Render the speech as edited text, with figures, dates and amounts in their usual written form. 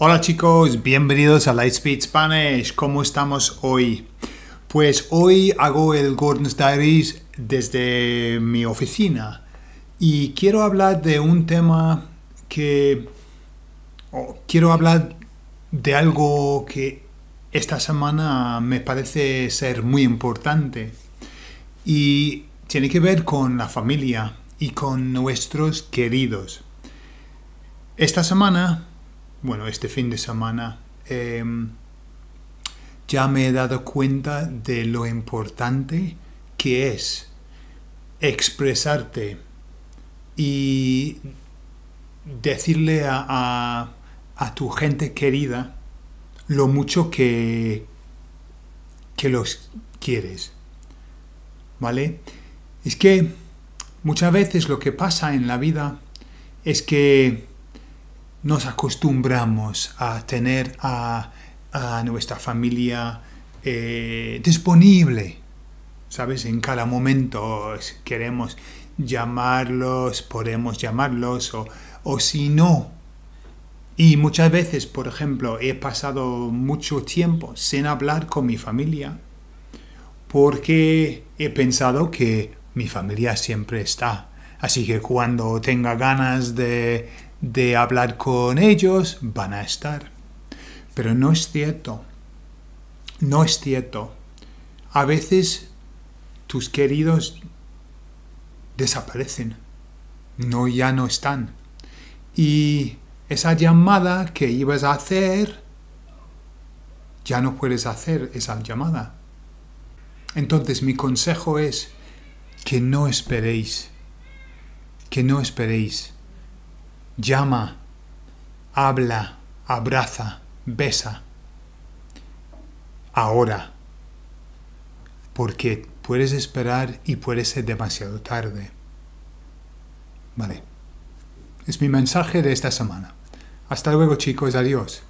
Hola chicos, bienvenidos a Lightspeed Spanish. ¿Cómo estamos hoy? Pues hoy hago el Gordon's Diaries desde mi oficina y quiero hablar de un tema que... quiero hablar de algo que esta semana me parece ser muy importante y tiene que ver con la familia y con nuestros queridos. Esta semana... bueno, este fin de semana ya me he dado cuenta de lo importante que es expresarte y decirle a tu gente querida lo mucho que los quieres, ¿vale? Es que muchas veces lo que pasa en la vida es que nos acostumbramos a tener a nuestra familia disponible, ¿sabes? En cada momento queremos llamarlos, podemos llamarlos o si no. Y muchas veces, por ejemplo, he pasado mucho tiempo sin hablar con mi familia porque he pensado que mi familia siempre está. Así que cuando tenga ganas de hablar con ellos, van a estar. Pero no es cierto. No es cierto. A veces tus queridos desaparecen. Ya no están. Y esa llamada que ibas a hacer, ya no puedes hacer esa llamada. Entonces mi consejo es que no esperéis. Que no esperéis. Llama, habla, abraza, besa. Ahora. Porque puedes esperar y puede ser demasiado tarde. Vale. Es mi mensaje de esta semana. Hasta luego, chicos. Adiós.